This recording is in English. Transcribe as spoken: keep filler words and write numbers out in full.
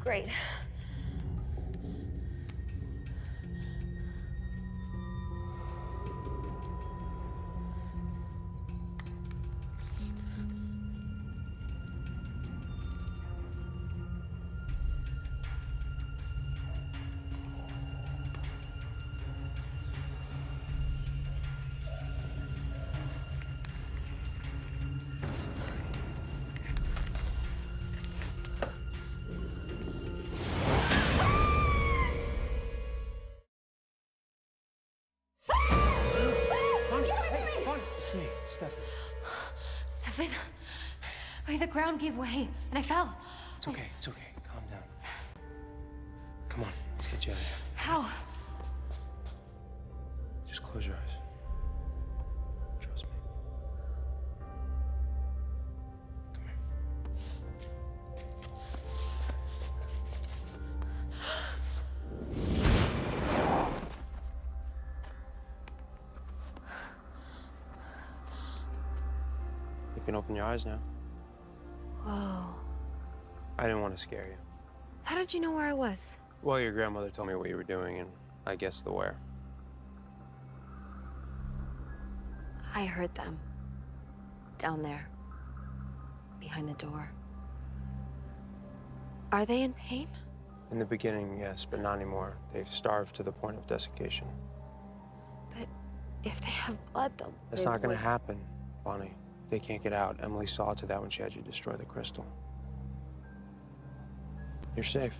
Great. Stefan. Stefan? Wait, the ground gave way, and I fell. It's okay, it's okay. Calm down. Come on, let's get you out of here. How? Just close your eyes. Trust me. Come here. You can open your eyes now. Whoa. I didn't want to scare you. How did you know where I was? Well, your grandmother told me what you were doing, and I guessed the where. I heard them. Down there. Behind the door. Are they in pain? In the beginning, yes, but not anymore. They've starved to the point of desiccation. But if they have blood, they'll... That's not going to happen, Bonnie. They can't get out. Emily saw to that when she had you destroy the crystal. You're safe.